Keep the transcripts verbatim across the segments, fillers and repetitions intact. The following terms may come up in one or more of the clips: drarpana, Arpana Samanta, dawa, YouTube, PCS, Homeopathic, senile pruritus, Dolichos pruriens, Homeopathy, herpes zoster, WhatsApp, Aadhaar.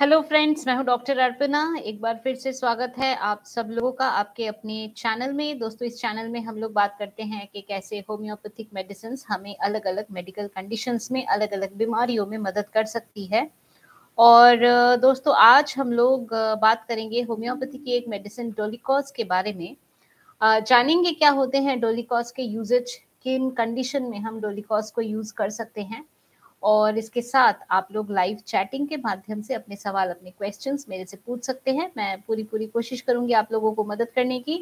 Hello friends, मैं हूं doctor Arpana. एक बार फिर से स्वागत है आप सब लोगों का आपके अपने चैनल में। दोस्तों, इस चैनल में हम लोग बात करते हैं कि कैसे होम्योपैथिक मेडिसिन्स हमें अलग अलग मेडिकल कंडीशंस में, अलग अलग बीमारियों में मदद कर सकती है। और दोस्तों, आज हम लोग बात करेंगे होम्योपैथी की एक मेडिसिन डोलिकॉस के बारे में। जानेंगे क्या होते हैं डोलिकॉस के यूजेज, किन कंडीशन में हम डोलिकॉस को यूज कर सकते हैं। और इसके साथ आप लोग लाइव चैटिंग के माध्यम से अपने सवाल, अपने क्वेश्चंस मेरे से पूछ सकते हैं। मैं पूरी पूरी कोशिश करूंगी आप लोगों को मदद करने की।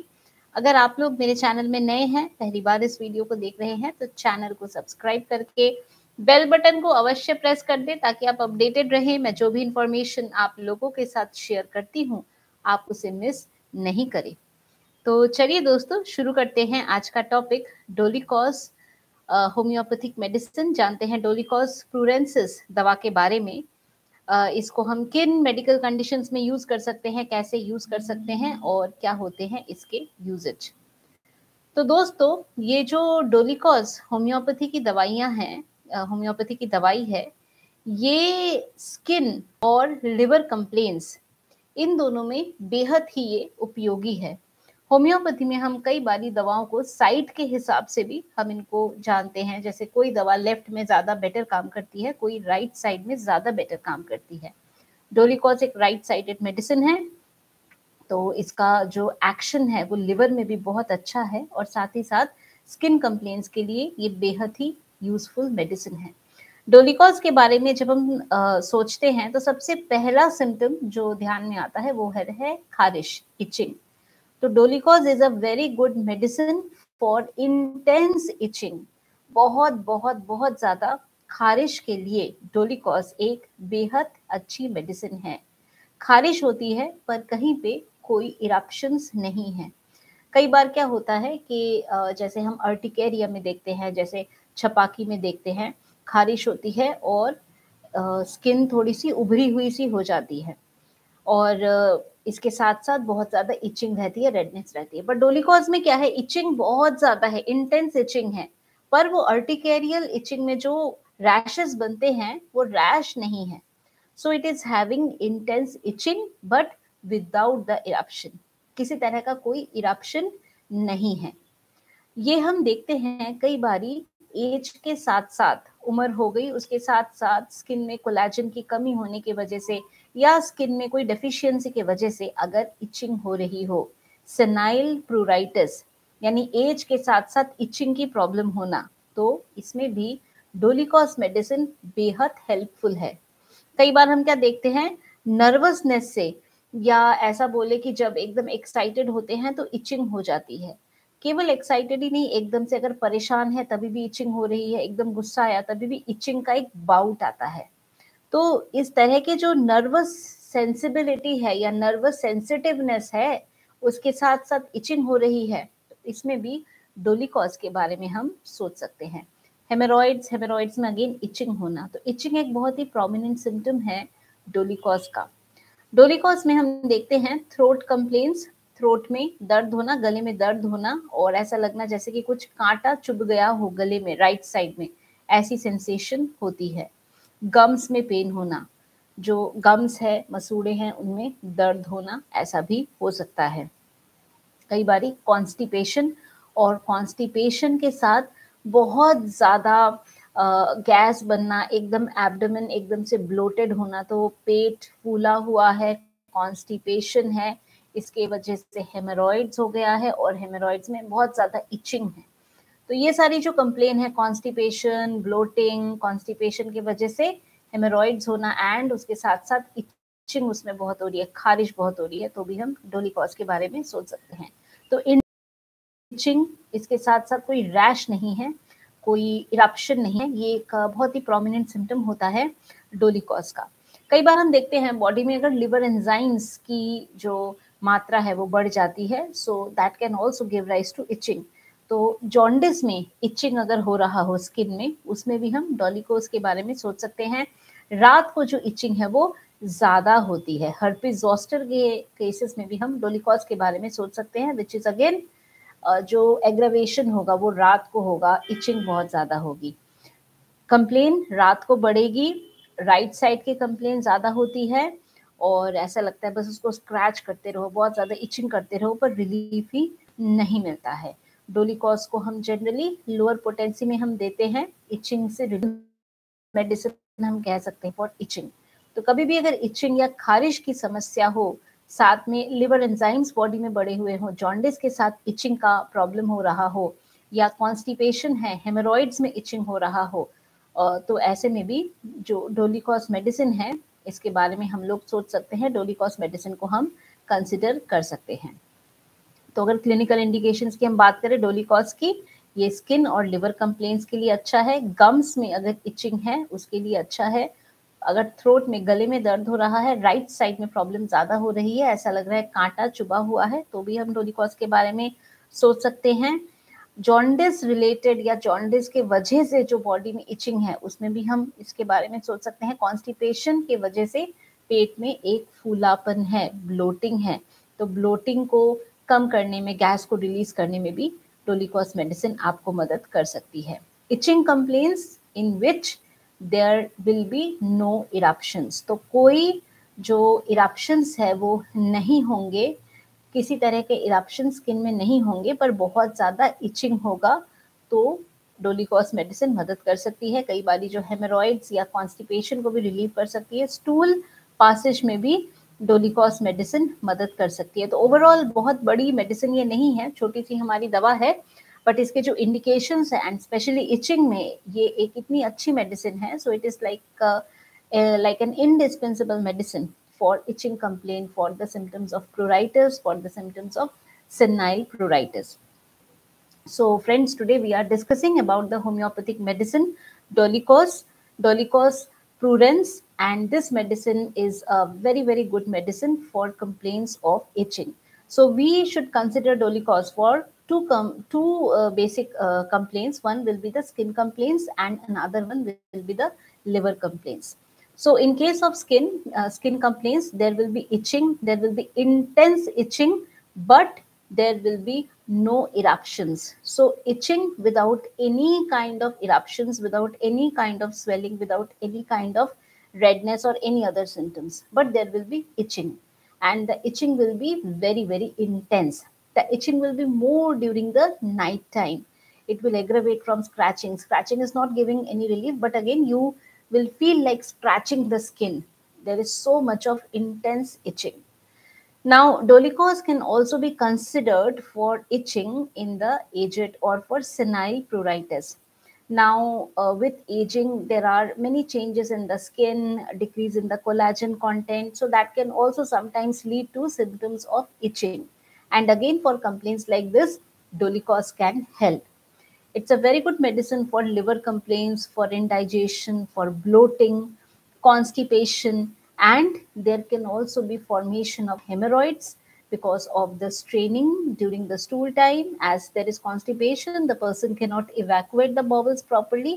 अगर आप लोग मेरे चैनल में नए हैं, पहली बार इस वीडियो को देख रहे हैं, तो चैनल को सब्सक्राइब करके बेल बटन को अवश्य प्रेस कर दें ताकि आप अपडेटेड रहें। मैं जो भी इंफॉर्मेशन आप लोगों के साथ शेयर करती हूँ, आप उसे मिस नहीं करें। तो चलिए दोस्तों, शुरू करते हैं आज का topic Dolichos homoeopathic uh, medicine. जानते हैं डोलिकॉस प्रूरेंसिस दवा के बारे में। uh, इसको हम किन मेडिकल कंडीशंस में यूज कर सकते हैं, कैसे यूज कर सकते हैं और क्या होते हैं इसके यूजेज। तो दोस्तों, ये जो डोलिकॉस होम्योपैथी की दवाइयां हैं, होम्योपैथी की दवाई है, ये स्किन और लिवर कंप्लेंट्स, इन दोनों में बेहद ही ये उपयोगी है। होम्योपैथी में हम कई बारी दवाओं को साइट के हिसाब से भी हम इनको जानते हैं। जैसे कोई दवा लेफ्ट में ज़्यादा बेटर काम करती है, कोई राइट साइड में ज़्यादा बेटर काम करती है। डोलिकॉस एक राइट साइडेड मेडिसिन है, तो इसका जो एक्शन है वो लिवर में भी बहुत अच्छा है और साथ ही साथ स्किन कंप्लेंट्स के लिए ये बेहद ही यूजफुल मेडिसिन है। डोलिकॉस के बारे में जब हम आ, सोचते हैं तो सबसे पहला सिम्टम जो ध्यान में आता है वो है, है खारिश, इचिंग। तो Dolichos is a very good medicine for intense itching. बहुत बहुत बहुत ज़्यादा खारिश के लिए डोलिकॉस एक बेहद अच्छी मेडिसिन है। खारिश होती है पर कहीं पे कोई इरप्शंस नहीं है। कई बार क्या होता है कि जैसे हम अर्टिकेरिया में देखते हैं, जैसे छपाकी में देखते हैं, खारिश होती है और स्किन थोड़ी सी उभरी हुई सी हो जाती है और इसके साथ साथ बहुत ज़्यादा इचिंग रहती है, रेडनेस रहती है। पर डोलिकॉस में क्या है, इचिंग बहुत ज़्यादा है, इंटेंस इचिंग है, पर वो अर्टिकेरियल इचिंग में जो रैशेस बनते हैं वो रैश नहीं है। So it is having intense itching but without the eruption, किसी तरह का कोई इरप्शन नहीं है। ये हम देखते हैं कई बारी एज के साथ साथ, उम्र हो गई उसके साथ साथ स्किन में कोलेजन की कमी होने की वजह से या स्किन में कोई डेफिशिएंसी के वजह से अगर इचिंग हो रही हो, सेनाइल प्रूराइटिस यानी एज के साथ साथ इचिंग की प्रॉब्लम होना, तो इसमें भी डोलिकॉस मेडिसिन बेहद हेल्पफुल है। कई बार हम क्या देखते हैं, नर्वसनेस से या ऐसा बोले कि जब एकदम एक्साइटेड होते हैं तो इचिंग हो जाती है। केवल एक्साइटेड ही नहीं, एकदम से अगर परेशान है तभी भी इचिंग हो रही है, एकदम गुस्सा आया तभी भी इचिंग का एक बाउट आता है। तो इस तरह के जो नर्वस सेंसिबिलिटी है या नर्वस सेंसिटिवनेस है, उसके साथ साथ इचिंग हो रही है, तो इसमें भी डोलिकॉस के बारे में हम सोच सकते हैं। हेमोरॉइड्स, हेमोरॉइड्स में अगेन इचिंग होना, तो इचिंग एक बहुत ही प्रोमिनेंट सिम्टम है डोलिकॉस का। डोलिकॉस में हम देखते हैं थ्रोट कंप्लेंट्स, थ्रोट में दर्द होना, गले में दर्द होना और ऐसा लगना जैसे कि कुछ कांटा चुभ गया हो गले में, राइट साइड में ऐसी सेंसेशन होती है। गम्स में पेन होना, जो गम्स है, मसूड़े हैं, उनमें दर्द होना, ऐसा भी हो सकता है। कई बारी कॉन्स्टिपेशन, और कॉन्स्टिपेशन के साथ बहुत ज़्यादा गैस बनना, एकदम एब्डोमेन एकदम से ब्लोटेड होना, तो पेट फूला हुआ है, कॉन्स्टिपेशन है, इसके वजह से हेमोरॉइड्स हो गया है और हेमोरॉइड्स में बहुत ज़्यादा इचिंग है। तो ये सारी जो कंप्लेन है, कॉन्स्टिपेशन, ब्लोटिंग, कॉन्स्टिपेशन के वजह से हेमोरॉइड्स होना एंड उसके साथ साथ इचिंग उसमें बहुत हो रही है, खारिश बहुत हो रही है, तो भी हम डोलिकॉस के बारे में सोच सकते हैं। तो इचिंग, इसके साथ साथ कोई रैश नहीं है, कोई इरप्शन नहीं है, ये एक बहुत ही प्रोमिनेंट सिम्टम होता है डोलिकॉस का। कई बार हम देखते हैं बॉडी में अगर लिवर एंजाइम्स की जो मात्रा है वो बढ़ जाती है, so that can also give rise to itching. तो जॉन्डिस में इचिंग अगर हो रहा हो स्किन में, उसमें भी हम डोलिकॉस के बारे में सोच सकते हैं। रात को जो इचिंग है वो ज़्यादा होती है, हर्पीज ज़ोस्टर के केसेस में भी हम डोलिकॉस के बारे में सोच सकते हैं, विच इज़ अगेन जो एग्रवेशन होगा वो रात को होगा, इचिंग बहुत ज़्यादा होगी, कंप्लेन रात को बढ़ेगी, राइट साइड की कंप्लेन ज़्यादा होती है और ऐसा लगता है बस उसको स्क्रैच करते रहो, बहुत ज़्यादा इचिंग करते रहो, पर रिलीफ ही नहीं मिलता है। डोलिकॉस को हम जनरली लोअर पोटेंसी में हम देते हैं, इचिंग से रिलीफ मेडिसिन हम कह सकते हैं फॉर इचिंग। तो कभी भी अगर इचिंग या खारिश की समस्या हो, साथ में लिवर एंजाइम्स बॉडी में बढ़े हुए हों, जॉन्डिस के साथ इचिंग का प्रॉब्लम हो रहा हो, या कॉन्स्टिपेशन है, हेमोरॉइड्स में इचिंग हो रहा हो, तो ऐसे में भी जो डोलिकॉस मेडिसिन है इसके बारे में हम लोग सोच सकते हैं, डोलिकॉस मेडिसिन को हम कंसिडर कर सकते हैं। तो अगर क्लिनिकल इंडिकेशंस की हम बात करें डोलिकॉस की, ये स्किन और लिवर कंप्लेंट्स के लिए अच्छा है, गम्स में अगर इचिंग है उसके लिए अच्छा है, अगर थ्रोट में गले में दर्द हो रहा है, राइट साइड में प्रॉब्लम ज़्यादा हो रही है, ऐसा लग रहा है कांटा चुभा हुआ है, तो भी हम डोलिकॉस के बारे में सोच सकते हैं। जॉन्डिस रिलेटेड या जॉन्डिस के वजह से जो बॉडी में इचिंग है उसमें भी हम इसके बारे में सोच सकते हैं। कॉन्स्टिपेशन के वजह से पेट में एक फूलापन है, ब्लोटिंग है, तो ब्लोटिंग को कम करने में, गैस को रिलीज करने में भी डोलिकॉस मेडिसिन आपको मदद कर सकती है। Itching complaints in which there will be no eruptions, तो कोई जो इरप्शंस है वो नहीं होंगे, किसी तरह के इरप्शन स्किन में नहीं होंगे, पर बहुत ज़्यादा इचिंग होगा तो डोलिकॉस मेडिसिन मदद कर सकती है। कई बारी जो हेमोरॉइड्स या कॉन्स्टिपेशन को भी रिलीव कर सकती है, स्टूल पासेज में भी डोलिकॉस मेडिसिन मदद कर सकती है। तो ओवरऑल बहुत बड़ी मेडिसिन ये नहीं है, छोटी सी हमारी दवा है, बट इसके जो इंडिकेशंस है एंड स्पेशली इचिंग में ये एक इतनी अच्छी मेडिसिन है, so it is like like an indispensable medicine for itching complaint, for the symptoms of pruritus, for the symptoms of senile pruritus. So friends, today we are discussing about the homeopathic medicine Dolichos, Dolichos pruriens, and this medicine is a very very good medicine for complaints of itching. So we should consider Dolichos for two com two uh, basic uh, complaints. One will be the skin complaints, and another one will be the liver complaints. So in case of skin uh, skin complaints, there will be itching, there will be intense itching, but there will be no eruptions. So itching without any kind of eruptions, without any kind of swelling, without any kind of redness or any other symptoms, but there will be itching, and the itching will be very very intense. The itching will be more during the night time. It will aggravate from scratching. Scratching is not giving any relief, but again you will feel like scratching the skin. There is so much of intense itching. Now, Dolichos can also be considered for itching in the aged or for senile pruritus. Now, uh, with aging, there are many changes in the skin, decrease in the collagen content. So that can also sometimes lead to symptoms of itching. And again, for complaints like this, Dolichos can help. It's a very good medicine for liver complaints, for indigestion, for bloating, constipation, and there can also be formation of hemorrhoids because of the straining during the stool time. As there is constipation, the person cannot evacuate the bowels properly,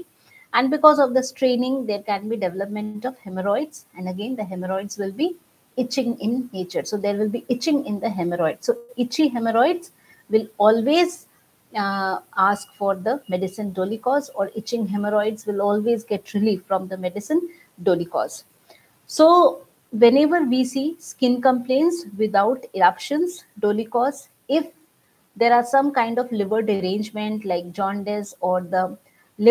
and because of the straining, there can be development of hemorrhoids, and again the hemorrhoids will be itching in nature. So there will be itching in the hemorrhoids. So itchy hemorrhoids will always Uh, ask for the medicine Dolichos, or itching hemorrhoids will always get relief from the medicine Dolichos. So whenever we see skin complaints without eruptions, Dolichos. If there are some kind of liver derangement like jaundice, or the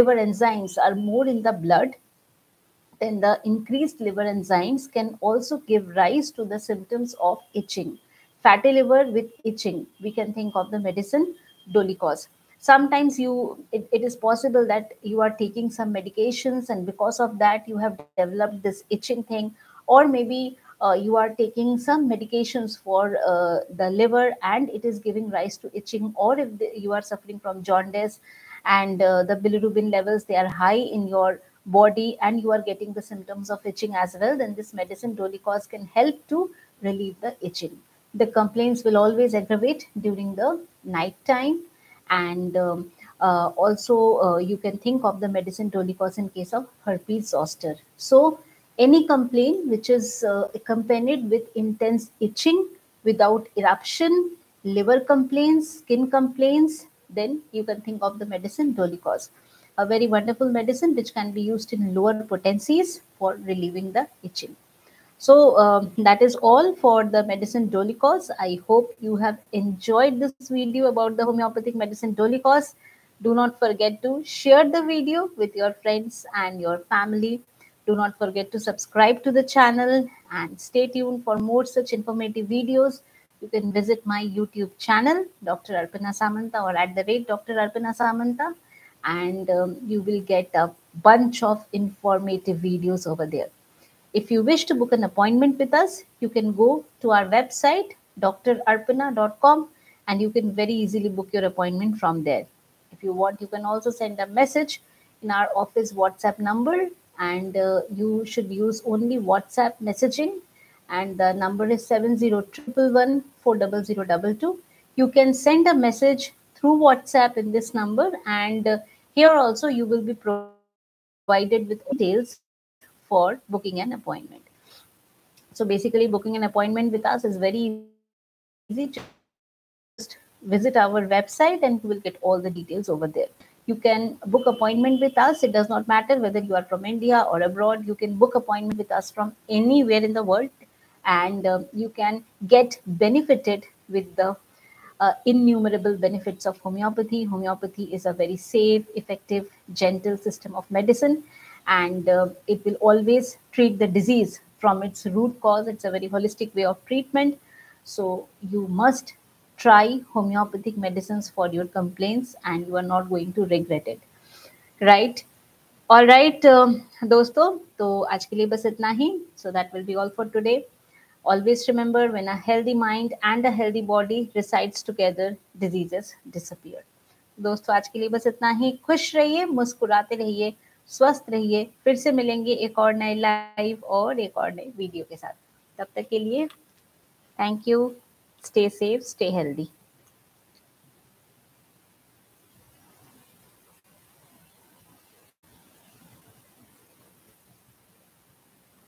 liver enzymes are more in the blood, then the increased liver enzymes can also give rise to the symptoms of itching. Fatty liver with itching, we can think of the medicine Dolichos. Sometimes you it, it is possible that you are taking some medications, and because of that you have developed this itching thing, or maybe uh, you are taking some medications for uh, the liver and it is giving rise to itching, or if the, you are suffering from jaundice and uh, the bilirubin levels, they are high in your body and you are getting the symptoms of itching as well, then this medicine Dolichos can help to relieve the itching. The complaints will always aggravate during the night time, and um, uh, also uh, you can think of the medicine Dolichos in case of herpes zoster. So any complaint which is uh, accompanied with intense itching without eruption, liver complaints, skin complaints, then you can think of the medicine Dolichos, a very wonderful medicine which can be used in lower potencies for relieving the itching. So uh, that is all for the medicine Dolichos. I hope you have enjoyed this video about the homeopathic medicine Dolichos. Do not forget to share the video with your friends and your family. Do not forget to subscribe to the channel and stay tuned for more such informative videos. You can visit my YouTube channel, Doctor Arpana Samanta, or at the rate Doctor Arpana Samanta, and um, you will get a bunch of informative videos over there. If you wish to book an appointment with us, you can go to our website, D R arpana dot com, and you can very easily book your appointment from there. If you want, you can also send a message in our office WhatsApp number, and uh, you should use only WhatsApp messaging, and the number is seven zero one one one four zero zero two two. You can send a message through WhatsApp in this number, and uh, here also you will be provided with details for booking an appointment. So basically, booking an appointment with us is very easy. Just visit our website and you will get all the details over there. You can book appointment with us. It does not matter whether you are from India or abroad. You can book appointment with us from anywhere in the world, and uh, you can get benefited with the uh, innumerable benefits of homeopathy. Homeopathy is a very safe, effective, gentle system of medicine, and uh, it will always treat the disease from its root cause. It's a very holistic way of treatment. So you must try homeopathic medicines for your complaints, and you are not going to regret it. Right? All right, um, dosto. So aaj ke liye bas itna hi. So that will be all for today. Always remember, when a healthy mind and a healthy body resides together, diseases disappear. दोस्तों आज के लिए बस इतना ही. खुश रहिए, मुस्कुराते रहिए, स्वस्थ रहिए. फिर से मिलेंगे एक और नए लाइव और एक और नए वीडियो के साथ. तब तक के लिए thank you. Stay safe, stay healthy.